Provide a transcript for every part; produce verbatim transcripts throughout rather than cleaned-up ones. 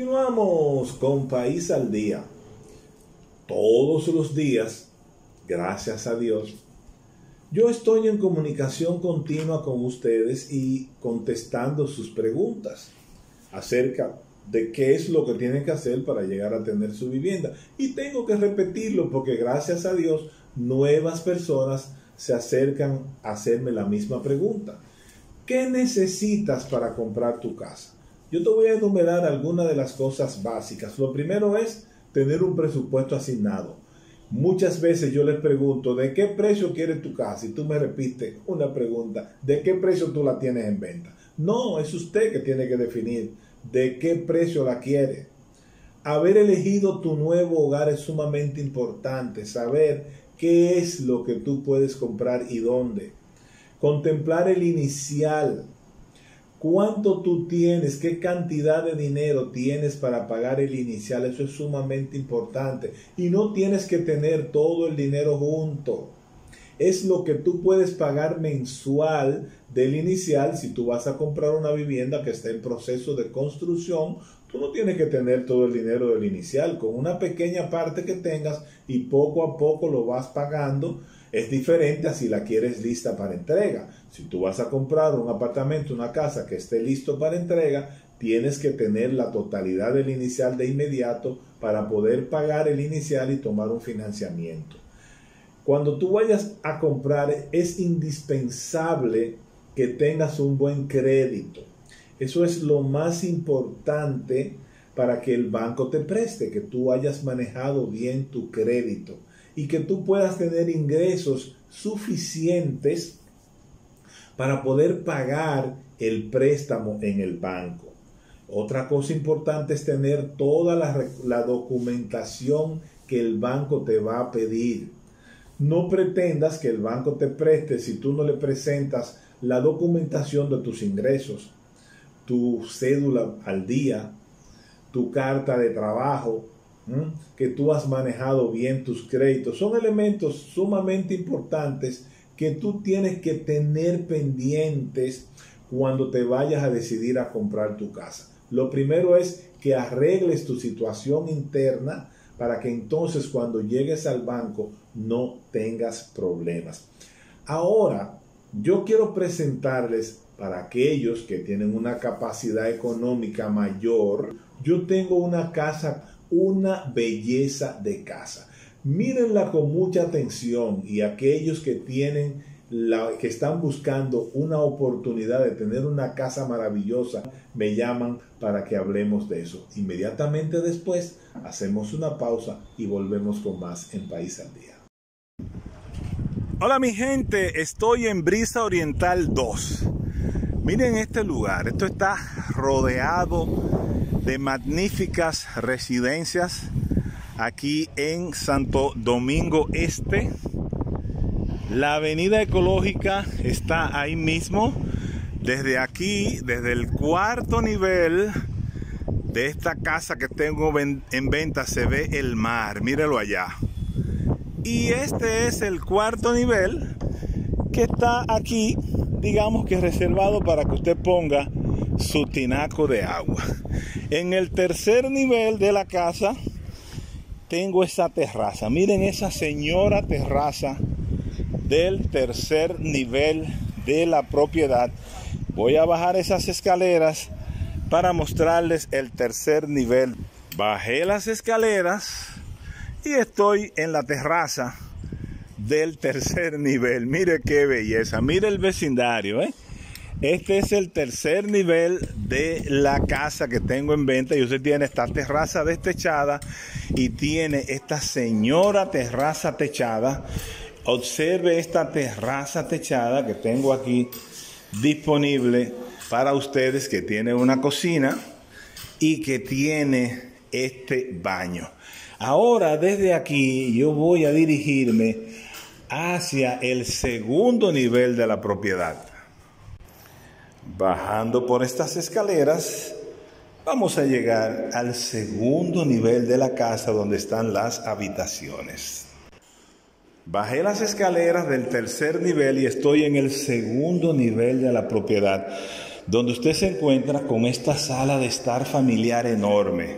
Continuamos con País al Día. Todos los días, gracias a Dios, yo estoy en comunicación continua con ustedes y contestando sus preguntas acerca de qué es lo que tienen que hacer para llegar a tener su vivienda. Y tengo que repetirlo porque gracias a Dios nuevas personas se acercan a hacerme la misma pregunta. ¿Qué necesitas para comprar tu casa? Yo te voy a enumerar algunas de las cosas básicas. Lo primero es tener un presupuesto asignado. Muchas veces yo les pregunto, ¿de qué precio quieres tu casa? Y tú me repites una pregunta, ¿de qué precio tú la tienes en venta? No, es usted que tiene que definir de qué precio la quiere. Haber elegido tu nuevo hogar es sumamente importante. Saber qué es lo que tú puedes comprar y dónde. Contemplar el inicial. ¿Cuánto tú tienes? ¿Qué cantidad de dinero tienes para pagar el inicial? Eso es sumamente importante. Y no tienes que tener todo el dinero junto. Es lo que tú puedes pagar mensual del inicial. Si tú vas a comprar una vivienda que está en proceso de construcción, tú no tienes que tener todo el dinero del inicial. Con una pequeña parte que tengas y poco a poco lo vas pagando. Es diferente a si la quieres lista para entrega. Si tú vas a comprar un apartamento, una casa que esté listo para entrega, tienes que tener la totalidad del inicial de inmediato para poder pagar el inicial y tomar un financiamiento. Cuando tú vayas a comprar, es indispensable que tengas un buen crédito. Eso es lo más importante para que el banco te preste, que tú hayas manejado bien tu crédito. Y que tú puedas tener ingresos suficientes para poder pagar el préstamo en el banco. Otra cosa importante es tener toda la, la documentación que el banco te va a pedir. No pretendas que el banco te preste si tú no le presentas la documentación de tus ingresos, tu cédula al día, tu carta de trabajo, que tú has manejado bien tus créditos. Son elementos sumamente importantes que tú tienes que tener pendientes cuando te vayas a decidir a comprar tu casa. Lo primero es que arregles tu situación interna para que entonces cuando llegues al banco no tengas problemas. Ahora, yo quiero presentarles para aquellos que tienen una capacidad económica mayor. Yo tengo una casa, una belleza de casa. Mírenla con mucha atención y aquellos que tienen la, que están buscando una oportunidad de tener una casa maravillosa, me llaman para que hablemos de eso. Inmediatamente después hacemos una pausa y volvemos con más en País al Día. Hola mi gente, estoy en Brisa Oriental dos. Miren este lugar, esto está rodeado de magníficas residencias aquí en Santo Domingo Este. La avenida ecológica está ahí mismo. Desde aquí, desde el cuarto nivel de esta casa que tengo en venta, se ve el mar, mírelo allá. Y este es el cuarto nivel que está aquí, digamos que reservado para que usted ponga su tinaco de agua. En el tercer nivel de la casa tengo esa terraza. Miren esa señora terraza del tercer nivel de la propiedad. Voy a bajar esas escaleras para mostrarles el tercer nivel. Bajé las escaleras y estoy en la terraza del tercer nivel. Mire qué belleza, mire el vecindario, ¿eh? Este es el tercer nivel de la casa que tengo en venta y usted tiene esta terraza destechada y tiene esta señora terraza techada. Observe esta terraza techada que tengo aquí disponible para ustedes, que tiene una cocina y que tiene este baño. Ahora desde aquí yo voy a dirigirme hacia el segundo nivel de la propiedad. Bajando por estas escaleras, vamos a llegar al segundo nivel de la casa donde están las habitaciones. Bajé las escaleras del tercer nivel y estoy en el segundo nivel de la propiedad. donde usted se encuentra con esta sala de estar familiar enorme.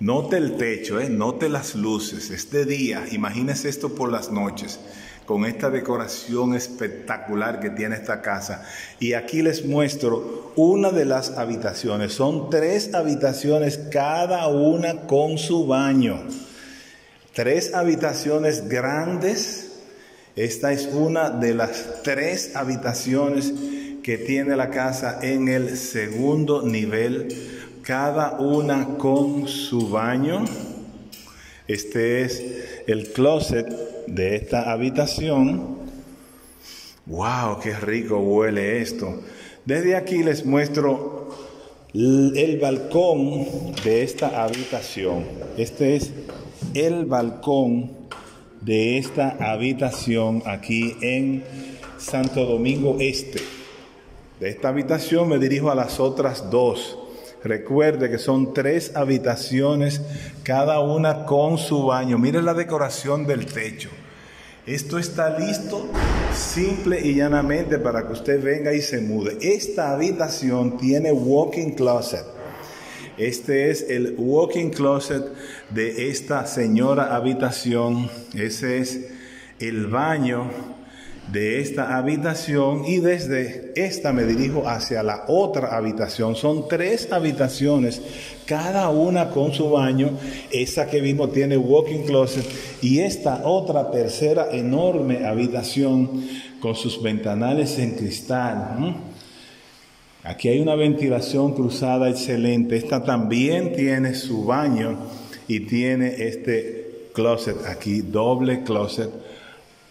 Note el techo, ¿eh? Note las luces. Este día, imagínese esto por las noches, con esta decoración espectacular que tiene esta casa. Y aquí les muestro una de las habitaciones. Son tres habitaciones, cada una con su baño. Tres habitaciones grandes. Esta es una de las tres habitaciones que tiene la casa en el segundo nivel, cada una con su baño. Este es el closet de esta habitación. ¡Wow! ¡Qué rico huele esto! Desde aquí les muestro el balcón de esta habitación. Este es el balcón de esta habitación aquí en Santo Domingo Este. De esta habitación me dirijo a las otras dos. Recuerde que son tres habitaciones, cada una con su baño. Miren la decoración del techo. Esto está listo simple y llanamente para que usted venga y se mude. Esta habitación tiene walk-in closet. Este es el walk-in closet de esta señora habitación. Ese es el baño de esta habitación. Y desde esta me dirijo hacia la otra habitación. Son tres habitaciones, cada una con su baño. Esa que vimos tiene walk-in closet. Y esta otra tercera enorme habitación con sus ventanales en cristal. ¿Mm? Aquí hay una ventilación cruzada excelente. Esta también tiene su baño y tiene este closet aquí, doble closet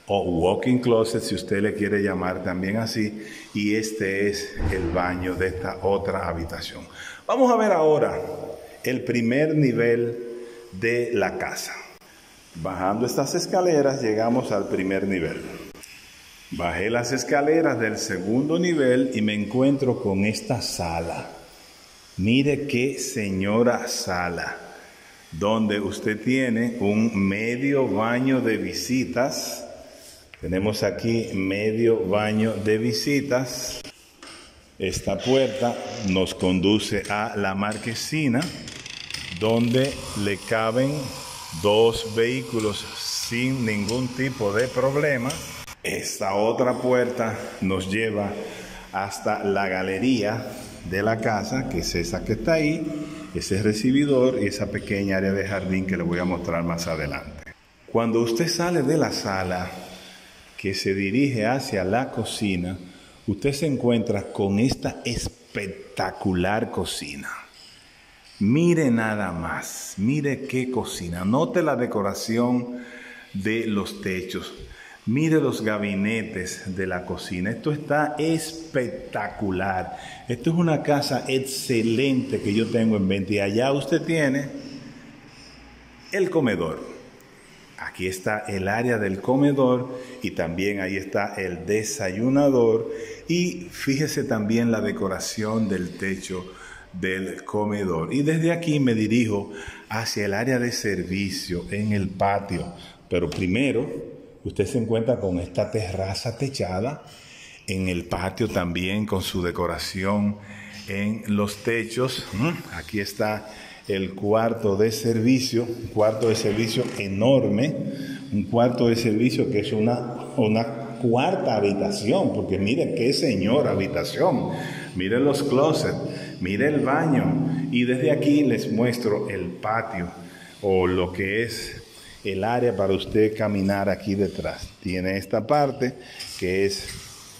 o walk-in closet, si usted le quiere llamar también así. Y este es el baño de esta otra habitación. Vamos a ver ahora el primer nivel de la casa. Bajando estas escaleras llegamos al primer nivel. Bajé las escaleras del segundo nivel y me encuentro con esta sala. Mire qué señora sala, donde usted tiene un medio baño de visitas. Tenemos aquí medio baño de visitas. Esta puerta nos conduce a la marquesina, donde le caben dos vehículos sin ningún tipo de problema. Esta otra puerta nos lleva hasta la galería de la casa, que es esa que está ahí, ese recibidor y esa pequeña área de jardín que les voy a mostrar más adelante. Cuando usted sale de la sala, que se dirige hacia la cocina, usted se encuentra con esta espectacular cocina. Mire nada más, mire qué cocina. Note la decoración de los techos. Mire los gabinetes de la cocina. Esto está espectacular. Esto es una casa excelente que yo tengo en mente. Y allá usted tiene el comedor. Aquí está el área del comedor y también ahí está el desayunador. Y fíjese también la decoración del techo del comedor. Y desde aquí me dirijo hacia el área de servicio en el patio. Pero primero, usted se encuentra con esta terraza techada, en el patio también con su decoración en los techos. Aquí está el cuarto de servicio, un cuarto de servicio enorme, un cuarto de servicio que es una, una cuarta habitación, porque miren qué señora habitación, miren los closets, miren el baño. Y desde aquí les muestro el patio o lo que es el área para usted caminar aquí detrás. Tiene esta parte que es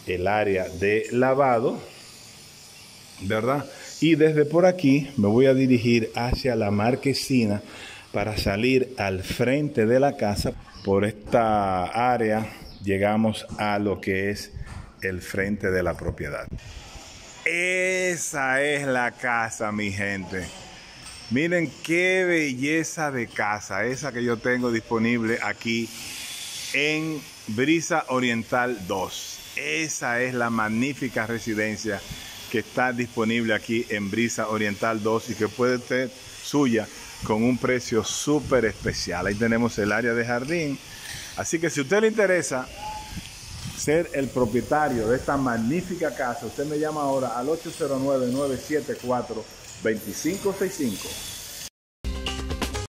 el área de lavado, ¿verdad? Y desde por aquí me voy a dirigir hacia la marquesina para salir al frente de la casa. Por esta área llegamos a lo que es el frente de la propiedad. Esa es la casa, mi gente. Miren qué belleza de casa, esa que yo tengo disponible aquí en Brisa Oriental dos. Esa es la magnífica residencia que está disponible aquí en Brisa Oriental dos y que puede ser suya con un precio súper especial. Ahí tenemos el área de jardín. Así que si a usted le interesa, ser el propietario de esta magnífica casa, usted me llama ahora al ocho cero nueve, nueve siete cuatro, dos cinco seis cinco.